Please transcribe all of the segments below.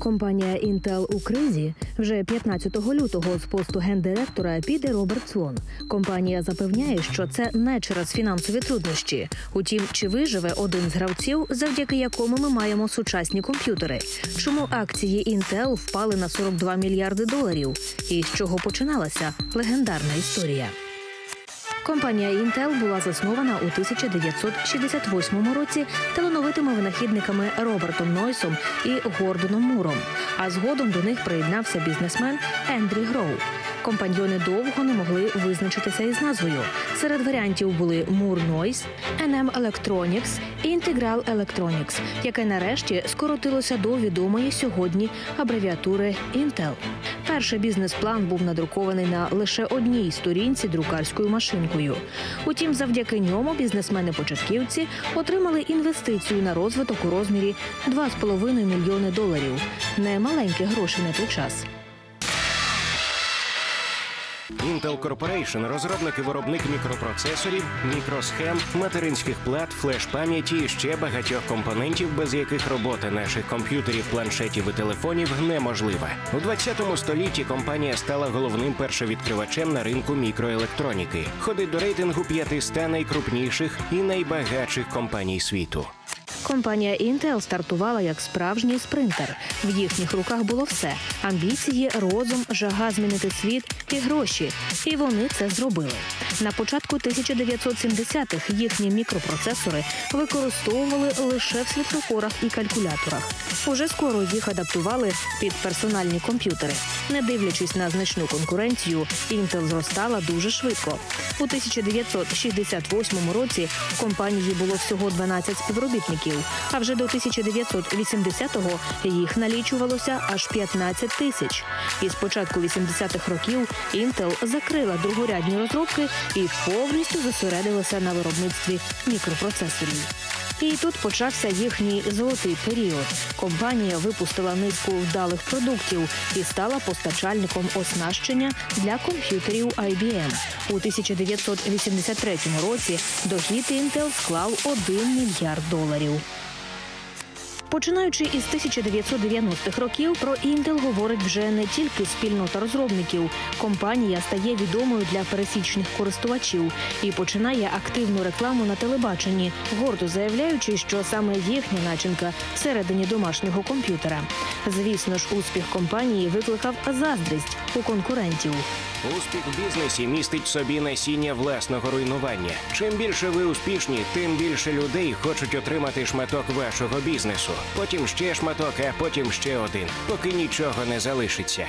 Компанія Intel у кризі. Вже 15 лютого з посту гендиректора піде Роберт Слон. Компанія запевняє, що це не через фінансові труднощі. Утім, чи виживе один з гравців, завдяки якому ми маємо сучасні комп'ютери? Чому акції Intel впали на 42 мільярди доларів? І з чого починалася легендарна історія? Компанія Intel була заснована у 1968 році талановитими винахідниками Робертом Нойсом і Гордоном Муром, а згодом до них приєднався бізнесмен Енді Гроув. Компаньйони довго не могли визначитися із назвою. Серед варіантів були Мур-Нойс, NM Electronics і Integral Electronics, яке нарешті скоротилося до відомої сьогодні абревіатури Intel. Перший бізнес-план був надрукований на лише одній сторінці друкарською машинкою. Утім, завдяки ньому бізнесмени-початківці отримали інвестицію на розвиток у розмірі 2,5 мільйони доларів. Не маленькі гроші на той час. Intel Corporation – розробник і виробник мікропроцесорів, мікросхем, материнських плат, флеш-пам'яті і ще багатьох компонентів, без яких робота наших комп'ютерів, планшетів і телефонів неможлива. У 20 столітті компанія стала головним першовідкривачем на ринку мікроелектроніки. Ходить до рейтингу 500 найкрупніших і найбагатших компаній світу. Компанія Intel стартувала як справжній спринтер. В їхніх руках було все – амбіції, розум, жага змінити світ і гроші. І вони це зробили. На початку 1970-х їхні мікропроцесори використовували лише в світлофорах і калькуляторах. Уже скоро їх адаптували під персональні комп'ютери. Не дивлячись на значну конкуренцію, Intel зростала дуже швидко. У 1968 році в компанії було всього 12 співробітників, а вже до 1980-го їх налічувалося аж 15 тисяч. І з початку 80-х років Intel закрила другорядні розробки і повністю зосередилася на виробництві мікропроцесорів. І тут почався їхній золотий період. Компанія випустила низку вдалих продуктів і стала постачальником оснащення для комп'ютерів IBM. У 1983 році дохід Intel склав 1 мільярд доларів. Починаючи із 1990-х років, про Intel говорить вже не тільки спільнота розробників. Компанія стає відомою для пересічних користувачів і починає активну рекламу на телебаченні, гордо заявляючи, що саме їхня начинка всередині домашнього комп'ютера. Звісно ж, успіх компанії викликав заздрість у конкурентів. Успіх в бізнесі містить в собі насіння власного руйнування. Чим більше ви успішні, тим більше людей хочуть отримати шматок вашого бізнесу. Потім ще шматок, а потім ще один, поки нічого не залишиться.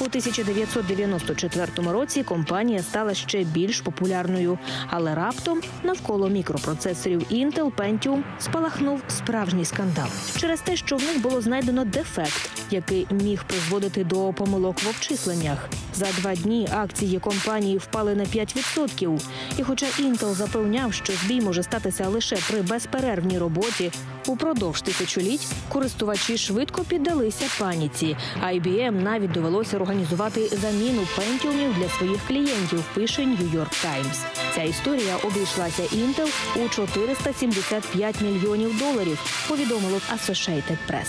У 1994 році компанія стала ще більш популярною. Але раптом навколо мікропроцесорів Intel Pentium спалахнув справжній скандал. Через те, що в них було знайдено дефект, який міг призводити до помилок в обчисленнях. За 2 дні акції компанії впали на 5%. І хоча Intel запевняв, що збій може статися лише при безперервній роботі, упродовж тисячоліть користувачі швидко піддалися паніці. IBM навіть довелося організувати заміну Pentiumів для своїх клієнтів, пише New York Times. Ця історія обійшлася Intel у 475 мільйонів доларів, повідомило Associated Press.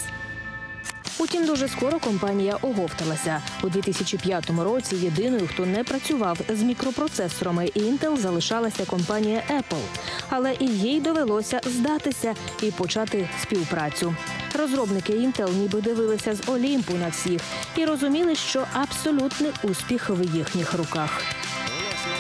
Утім, дуже скоро компанія оговталася. У 2005 році єдиною, хто не працював з мікропроцесорами Intel, залишалася компанія Apple. Але і їй довелося здатися і почати співпрацю. Розробники Intel ніби дивилися з Олімпу на всіх і розуміли, що абсолютний успіх в їхніх руках.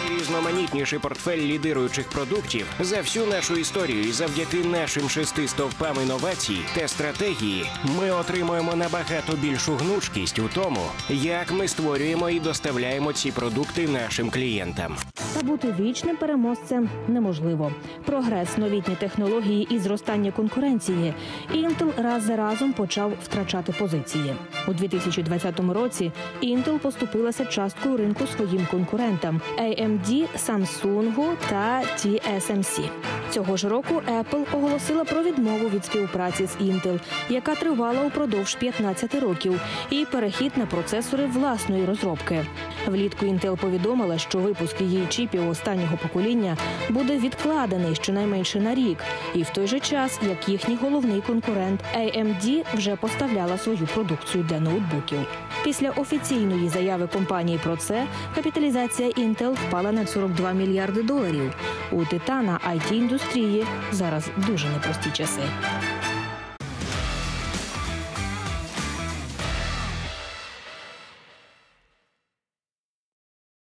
Найрізноманітніший портфель лідируючих продуктів за всю нашу історію, і завдяки нашим 6 стовпам інновацій та стратегії ми отримуємо набагато більшу гнучкість у тому, як ми створюємо і доставляємо ці продукти нашим клієнтам. Та бути вічним переможцем неможливо. Прогрес, новітні технології і зростання конкуренції. Intel раз за разом почав втрачати позиції. У 2020 році Intel поступилася часткою ринку своїм конкурентам – AMD AMD, Samsung та TSMC. Цього ж року Apple оголосила про відмову від співпраці з Intel, яка тривала упродовж 15 років, і перехід на процесори власної розробки. Влітку Intel повідомила, що випуск її чіпів останнього покоління буде відкладений щонайменше на рік, і в той же час, як їхній головний конкурент AMD вже поставляла свою продукцію для ноутбуків. Після офіційної заяви компанії про це капіталізація Intel впала на $42 мільярди. У титана IT-індустрії зараз дуже непрості часи.